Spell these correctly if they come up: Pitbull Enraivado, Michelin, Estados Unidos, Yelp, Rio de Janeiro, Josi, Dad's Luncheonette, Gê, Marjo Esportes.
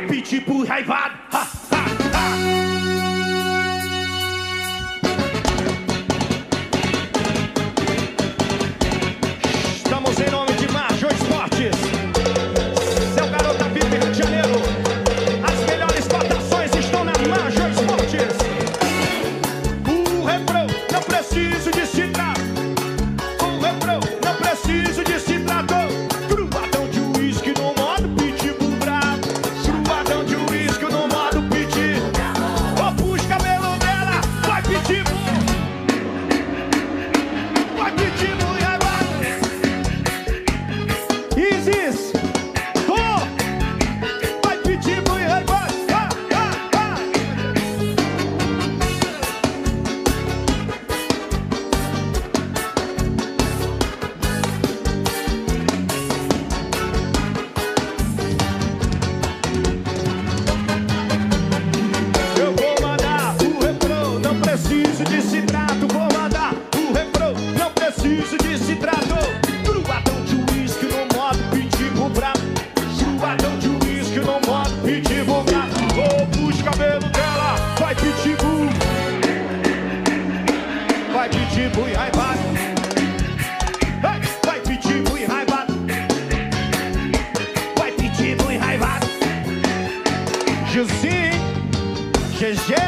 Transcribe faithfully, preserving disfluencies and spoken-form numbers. vai pedir pro Enraivado. Ha, ha, ha. Estamos em nome de Marjo Esportes. Seu garoto da P I B Rio de Janeiro. As melhores cotações estão na Marjo Esportes. O refrão não preciso de citar. O refrão não preciso de citador. Cruadão de uísque no modo Pitbull bravo. Cruadão de uísque no modo Pitbull. Opus cabelo dela, vai Pitbull. Vai Pitbull. Vai Pitbull Enraivado, vai Pitbull Enraivado, vai Pitbull Enraivado, Josi, Gê.